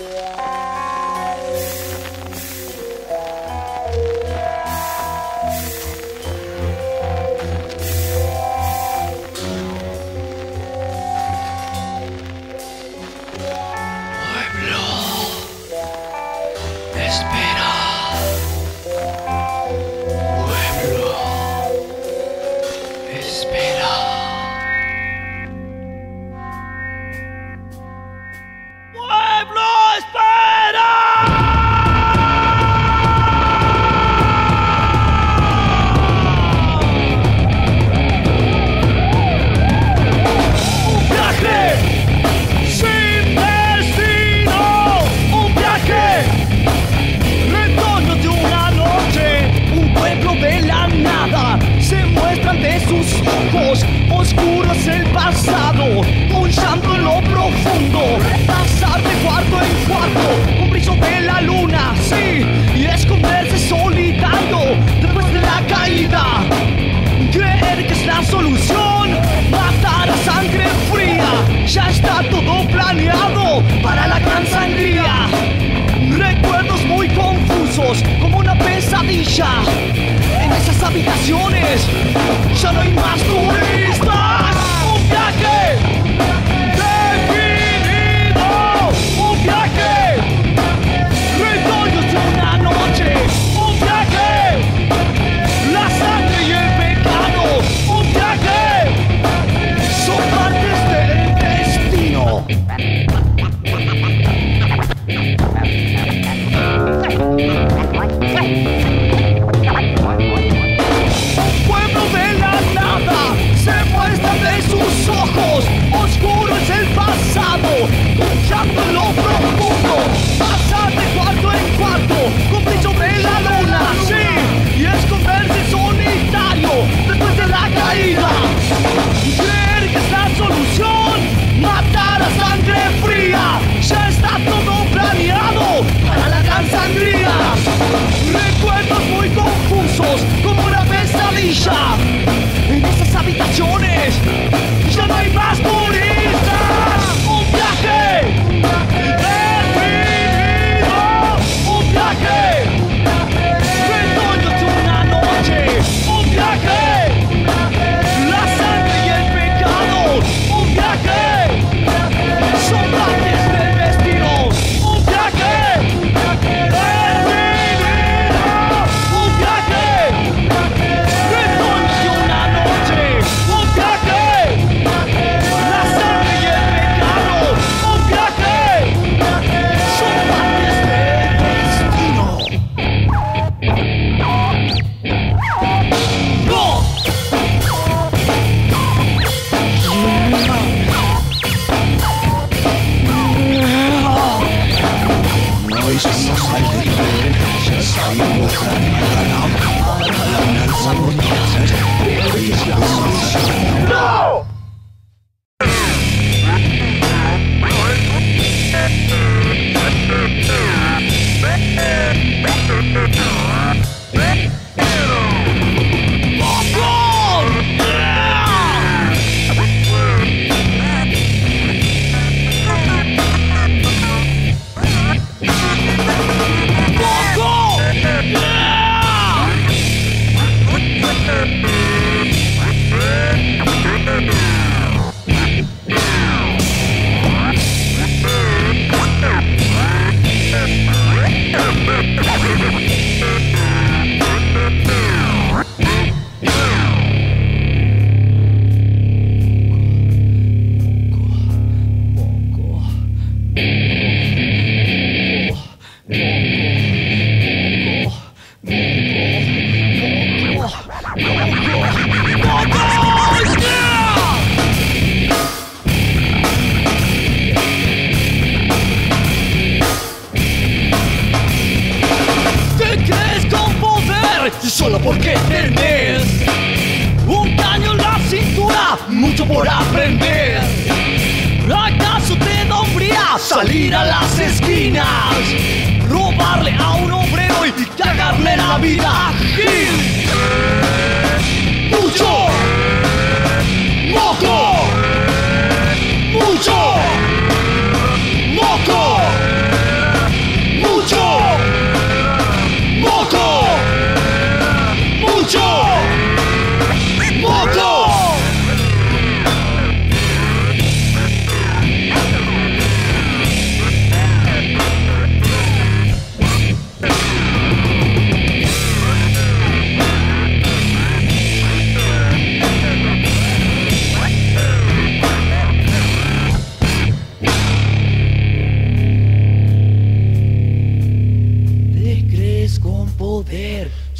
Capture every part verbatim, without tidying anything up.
Moco,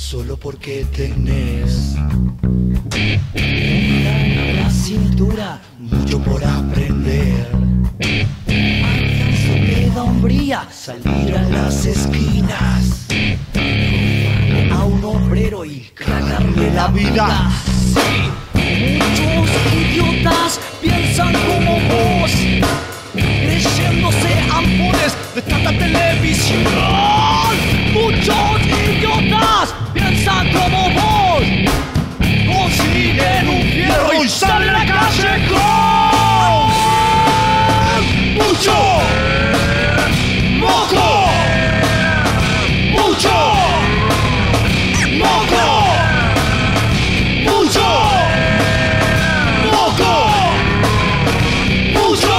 solo porque tenés una gran cintura, mucho por aprender. Alcanzo que da hombría salir a las esquinas a un obrero y ganarle la vida. Sí, muchos idiotas piensan como vos, creyéndose amores de tanta televisión. Muchos idiotas piensan como vos, consiguen un fierro y salen a la calle con mucho moco, mucho moco, mucho moco, mucho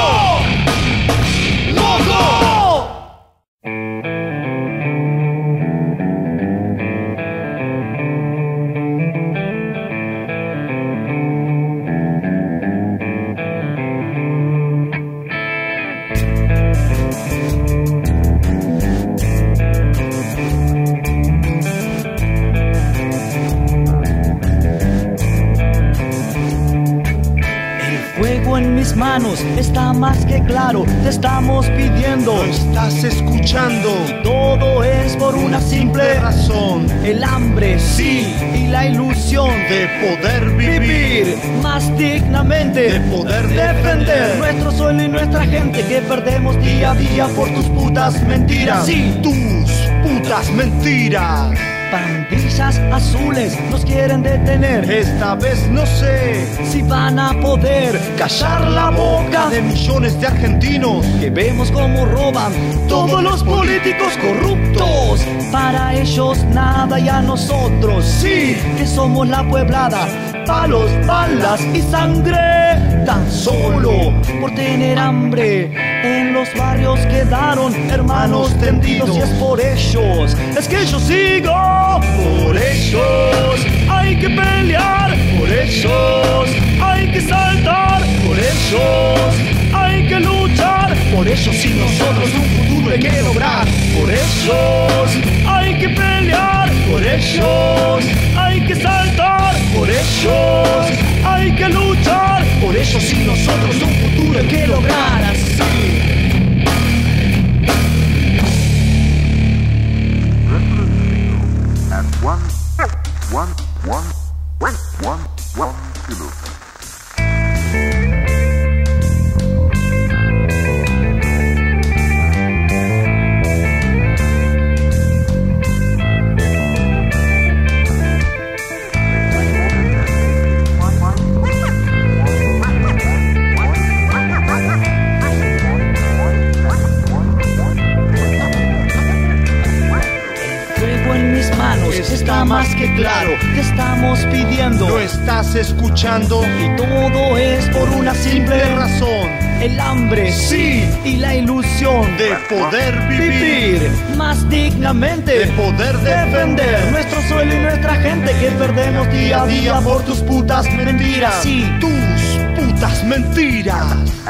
manos, está más que claro, te estamos pidiendo, lo estás escuchando, y todo es por una simple razón: el hambre, sí, y la ilusión de poder vivir más dignamente, de poder defender nuestro suelo y nuestra gente, que perdemos día a día por tus putas mentiras. Sí, tus putas mentiras. Pandillas azules nos quieren detener. Esta vez no sé si van a poder callar la boca de millones de argentinos que vemos como roban todos los políticos corruptos. Para ellos nada y a nosotros sí, que somos la pueblada, palos, balas y sangre. Tan solo por tener hambre en los barrios quedaron hermanos tendidos, y es por ellos, es que yo sigo. Por ellos hay que pelear, por ellos hay que saltar, por ellos hay que luchar, por ellos y nosotros un futuro hay que lograr. Por ellos hay que pelear, por ellos hay que saltar, por ellos hay que luchar, por ellos y nosotros un futuro hay que lograr. Así. One, one, one, one, one, one, two. Está más que claro, te estamos pidiendo, lo estás escuchando, y todo es por una simple razón: el hambre, sí, y la ilusión de poder vivir más dignamente, de poder defender nuestro suelo y nuestra gente, que perdemos día a día por tus putas mentiras. Sí, tus putas mentiras.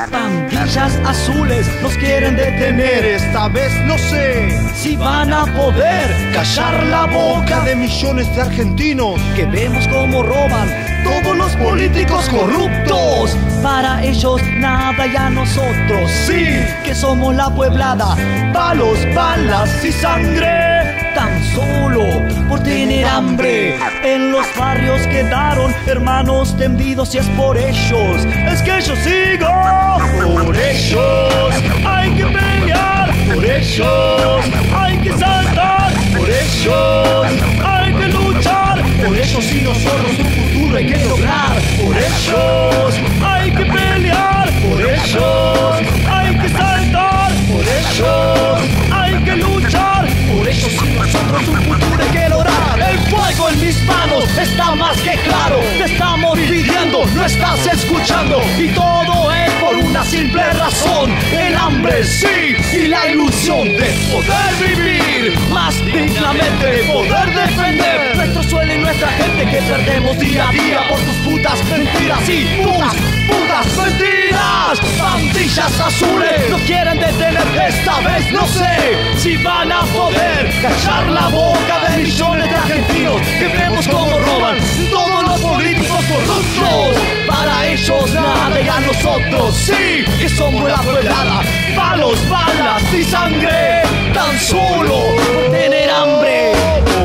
Pandillas azules nos quieren detener. Esta vez no sé si van a poder callar la boca de millones de argentinos que vemos como roban todos los políticos corruptos. Para ellos nada y a nosotros sí, que somos la pueblada, palos, balas y sangre. Tan solo por tener hambre en los barrios quedaron hermanos tendidos, y es por ellos, es que yo sigo. Por ellos hay que pelear, por ellos hay que saltar, por ellos hay que luchar, por ellos y nosotros un futuro hay que lograr. Por ellos hay que pelear, por ellos hay que saltar, por ellos hay que luchar, por ellos y nosotros un futuro hay que lograr. El fuego en mis manos está más que claro, te estamos pidiendo, no estás escuchando, y todo es por una simple razón: el hambre, sí, y la ilusión de poder vivir más más dignamente poder defender nuestro suelo y nuestra gente que perdemos día a día por tus putas mentiras y putas, putas mentiras. Bandillas azules no quieren detener, esta vez no sé si van a poder callar la boca de millones de argentinos que vemos cómo roban todos los políticos corruptos. Para ellos nada y a nosotros sí que somos la pueblada, palos, balas y sangre, tan solo por tener hambre.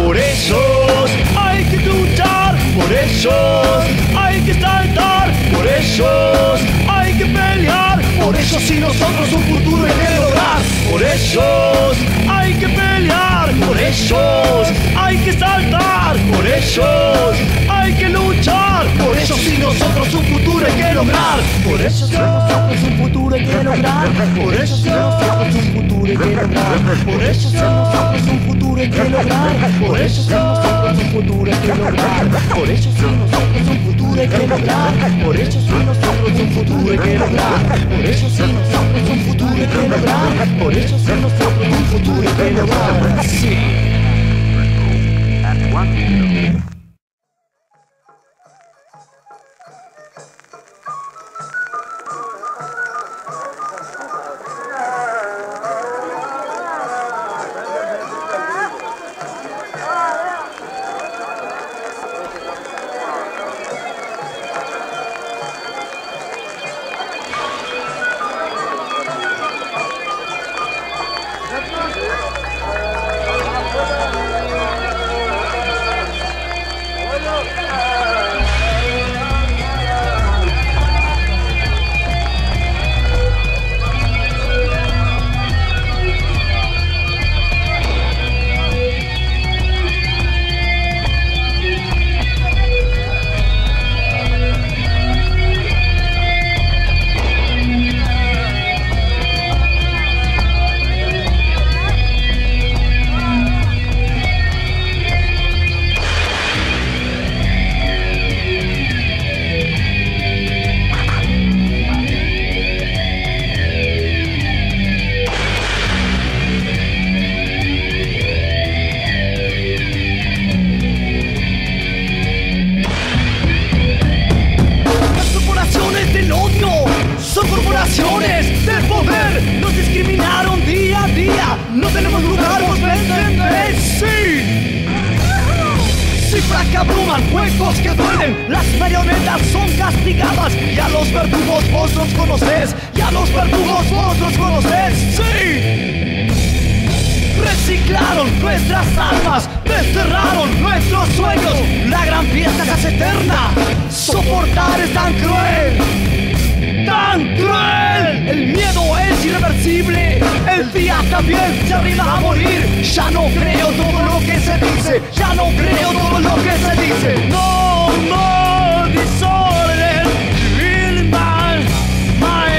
Por ellos hay que luchar, por ellos hay que saltar, por ellos hay que pelear, por ellos y nosotros un futuro hay que lograr. Por ellos hay que pelear, por ellos hay que saltar, por ellos hay que luchar, por ellos y nosotros un futuro hay que lograr. Por ellos y nosotros un futuro hay que lograr. Por ellos y nosotros un futuro hay que lograr. Por ellos y nosotros un futuro hay que lograr. Por ellos y nosotros un futuro hay que lograr. Por ellos y nosotros un futuro hay que lograr. Por ellos y nosotros un futuro hay que lograr. Por ellos y nosotros un futuro hay que lograr. Por ellos y nosotros un futuro hay que lograr. Sí. No, no disorder in my mind.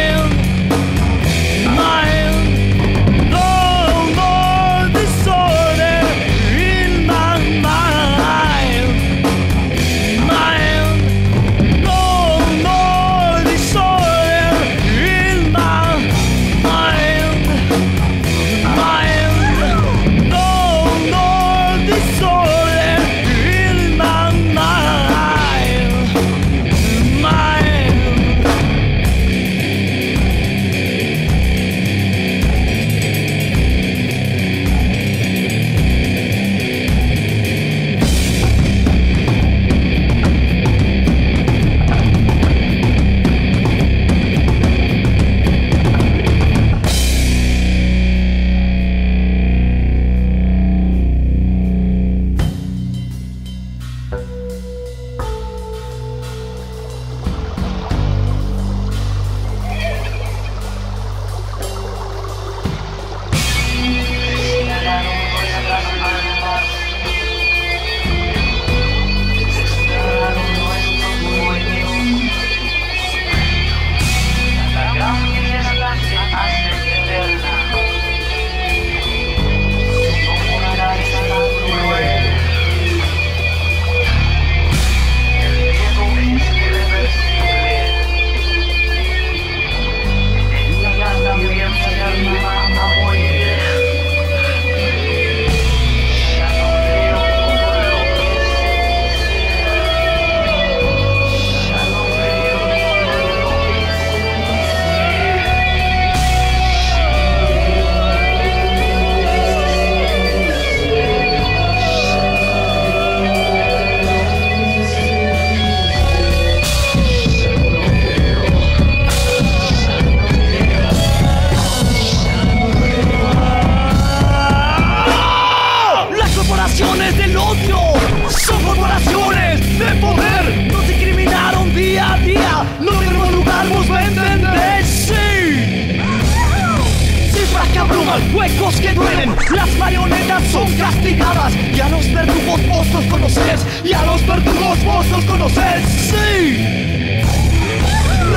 abruman, huecos que duelen, las marionetas son castigadas. Y a los verdugos vos los conocés, y a los verdugos vos los conocés, sí.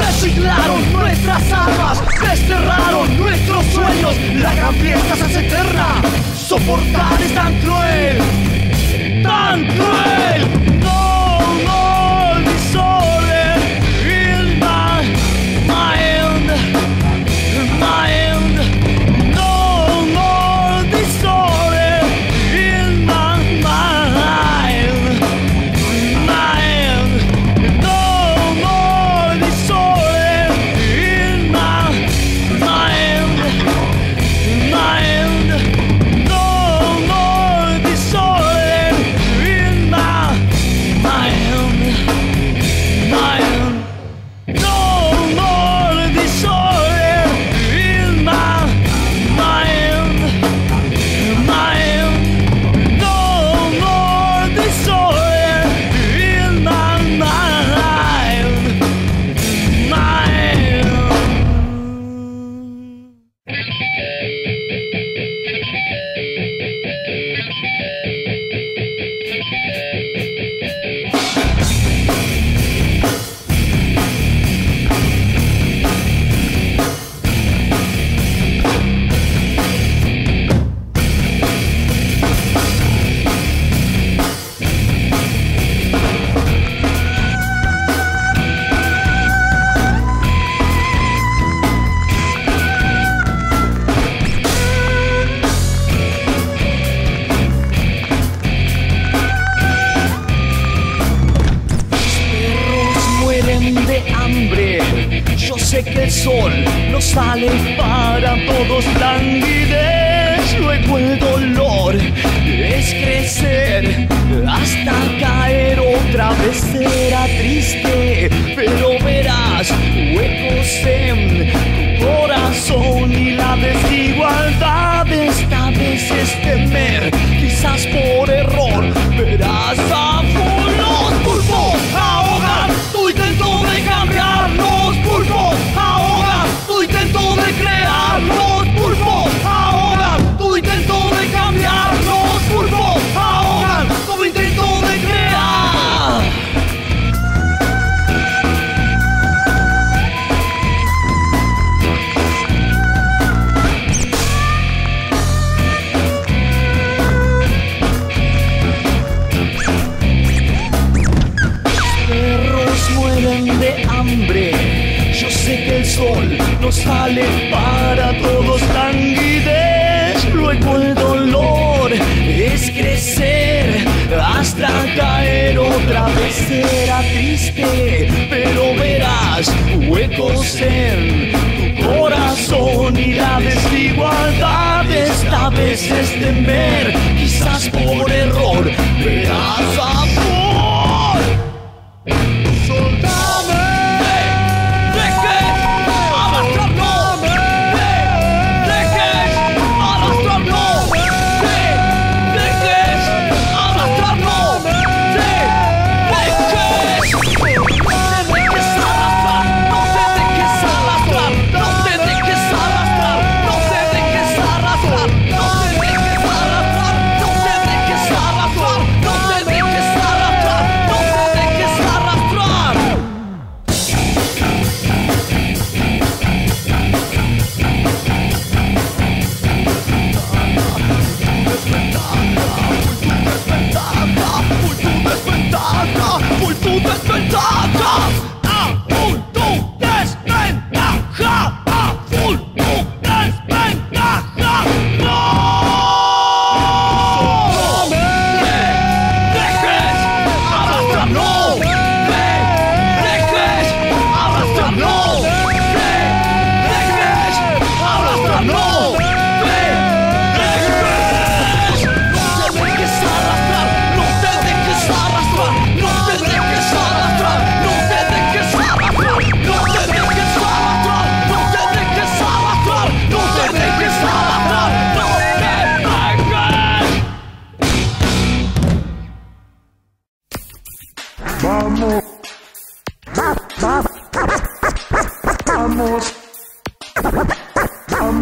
Reciclaron nuestras almas, desterraron nuestros sueños. La gran fiesta se hace eterna, soportar es tan cruel, tan cruel.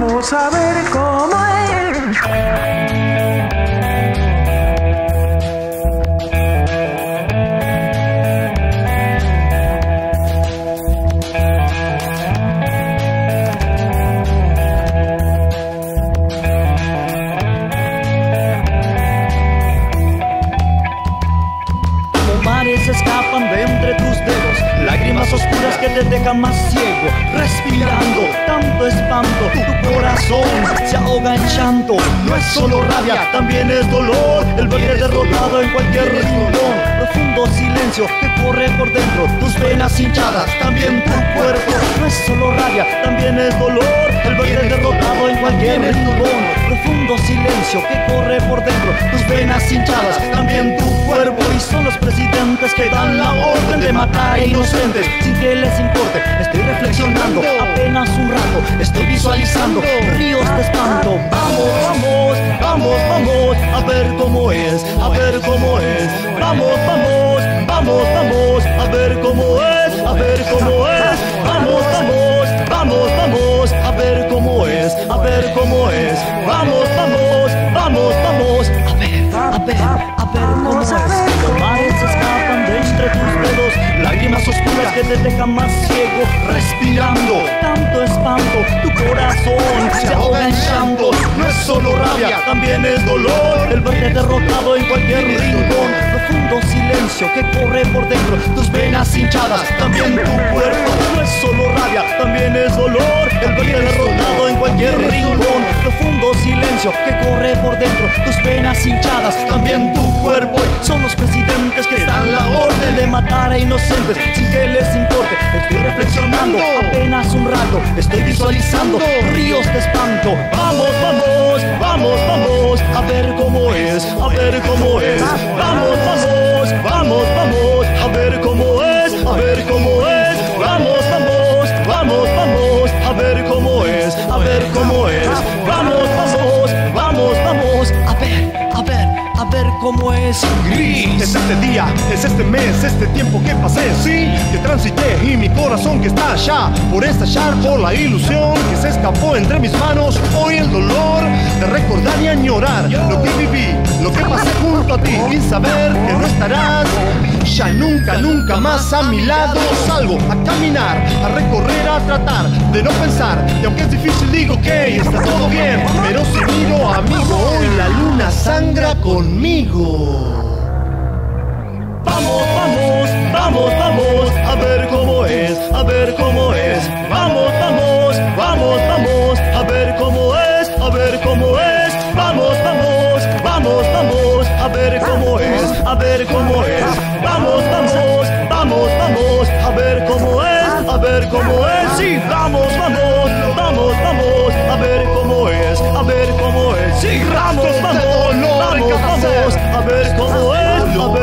Vamos a ver cómo ahoga más ciego, respirando tanto espanto. Tu corazón se ahoga en llanto. No es solo rabia, también es dolor. El valle derrotado en cualquier rincón. Profundo silencio que corre por dentro. Tus venas hinchadas, también tu cuerpo. No es solo rabia, también es dolor. El valle derrotado en cualquier rincón. Profundo silencio que corre por dentro. Tus venas hinchadas, también tu cuerpo. Y son los presidentes que dan la orden de matar a inocentes sin que les importe. Estoy reflexionando apenas un rato, estoy visualizando ríos de espanto. Vamos, vamos, vamos, vamos a ver cómo es, a ver cómo es. Vamos, vamos, vamos, vamos a ver cómo es, a ver cómo es. Vamos, vamos, vamos, vamos a ver cómo es, a ver cómo es. Vamos, vamos, vamos, vamos a ver, a ver, a ver cómo es. Los mares escapan de entre tus dedos, lágrimas oscuras que te dejan más ciego, respirando tanto espanto. Tu corazón se ahoga en llanto. No es solo rabia, también es dolor. El valle derrotado en cualquier rincón. Profundo silencio que corre por dentro. Tus venas hinchadas, también tu cuerpo. No es solo rabia, también es dolor. El valle derrotado en cualquier rincón. Profundo silencio que corre por dentro. Tus venas hinchadas, también tu cuerpo. Son los presidentes que dan la orden de matar a inocentes sin que les importe. Estoy reflexionando apenas un rato, estoy visualizando ríos de espanto. Vamos, vamos, vamos, vamos a ver cómo es, a ver cómo es. Vamos, vamos, vamos, vamos a ver cómo es, a ver cómo es. Vamos, vamos, vamos, vamos a ver cómo es, a ver cómo es. Vamos, vamos, vamos, vamos a ver, a ver, a ver cómo es. Gris es este día, es este mes, este tiempo que pasé, sí, que transité, y mi corazón que está allá por estallar, por la ilusión que se escapó entre mis manos. Hoy el dolor de recordar y añorar lo que viví, lo que pasé junto a ti, sin saber que no estarás ya nunca, nunca más a mi lado. Salgo a caminar, a recorrer, a tratar de no pensar, y aunque es difícil digo que está todo bien, pero si miro amigo, hoy la luna sangra conmigo. Vamos, vamos, vamos, vamos a ver cómo es, a ver cómo es. Vamos, vamos, vamos, vamos a ver cómo es, a ver cómo es. Vamos, vamos, vamos, vamos a ver cómo es, a ver cómo es. Vamos, vamos, vamos, vamos a ver cómo es, a ver cómo es. Sí, vamos, vamos, vamos, vamos a ver cómo es, a ver cómo es. Sí, vamos, vamos, vamos, vamos a ver cómo es. A ver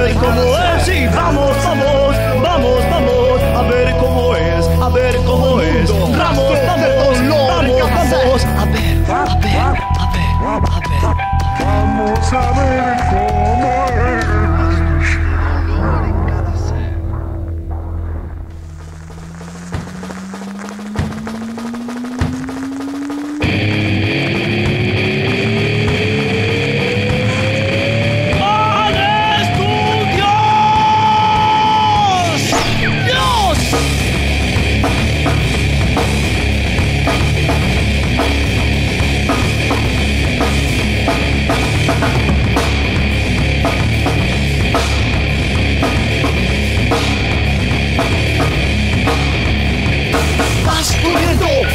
cómo es, sí, vamos, vamos, vamos, vamos, a ver cómo es, a ver cómo es. Vamos, vamos, vamos, vamos, a ver, a ver, a ver, a ver. Vamos a ver cómo es.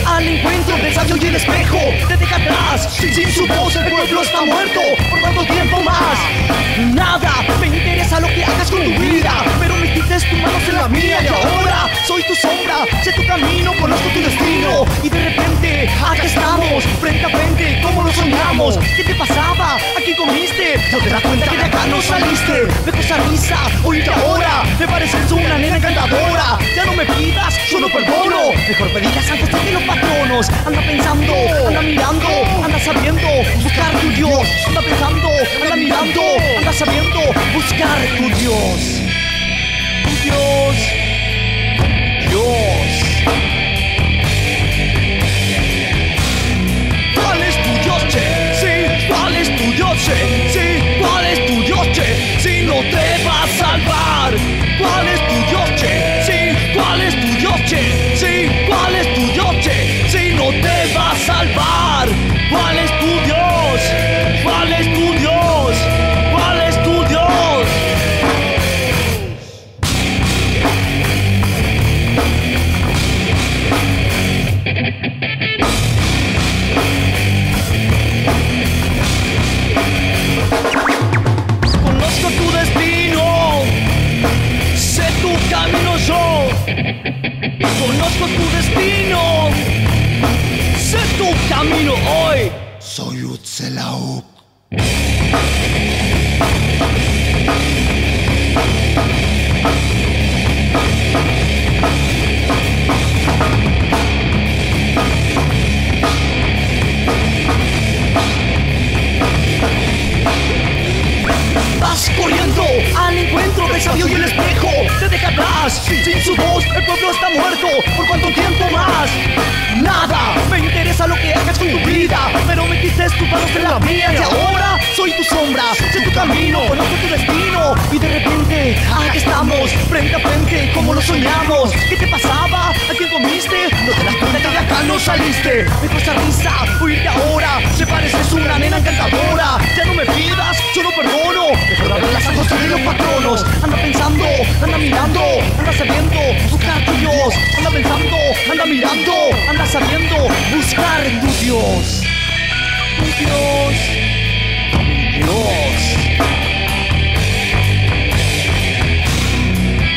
Al encuentro del sabio y el espejo te deja atrás, sin su voz el pueblo está muerto. ¿Por cuánto tiempo más? Nada, me interesa lo que hagas con tu vida, pero metiste tus manos en la mía y ahora soy tu sombra, sé tu camino, conozco tu destino. Y de repente, acá estamos, frente a frente, como lo soñamos. ¿Qué te pasaba? ¿A quién comiste? No te das cuenta que de acá no saliste. De cosa risa, hoy y ahora, me pareces una nena encantadora. Ya no me pidas, yo no perdono. Mejor pedirás antes de los patronos. Anda pensando, anda mirando, anda sabiendo buscar tu Dios. Anda pensando, anda mirando, anda sabiendo buscar tu Dios. Tu Dios, Dios. ¿Cuál es tu Dios, che? Sí, ¿cuál es tu Dios, che? Sí, ¿cuál es tu Dios, che? Si no te va a salvar. ¿Cuál es tu Dios, che? Sí, ¿cuál es tu Dios, che? Sí, ¿cuál es tu Dios, che? Si no te va a salvar. ¿Cuál es tu Dios? ¿Cuál es tu Dios? ¿Cuál es tu Dios? Vas corriendo al encuentro del sabio y el espejo te deja atrás. Sin su voz el pueblo está muerto. ¿Por cuánto tiempo más? Nada me interesa lo que hagas con tu vida, pero me quité escupados en la mía. Y ahora soy tu sombra, sé tu camino, conozco tu destino. Y de repente, aquí estamos, frente a frente, como lo soñamos. ¿Qué te pasaba? ¿A quién comiste? No te das cuenta que de acá no saliste. Me pasa risa oírte ahora, se pareces una nena encantadora. Ya no me pidas, yo no perdono. Mejor abrir las cosas de los patronos. Anda pensando, anda mirando, anda sabiendo, buscar tu Dios. Anda pensando, anda mirando, anda sabiendo, buscar tu Dios. Tu Dios, tu Dios.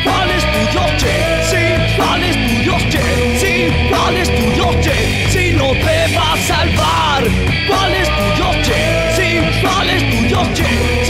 ¿Cuál es tu Dios, che? Sí, ¿cuál es tu Dios, che? Sí, ¿cuál es tu Dios, che? Si no te va a salvar. ¿Cuál es tu Dios, che? Sí, ¿cuál es tu Dios, che?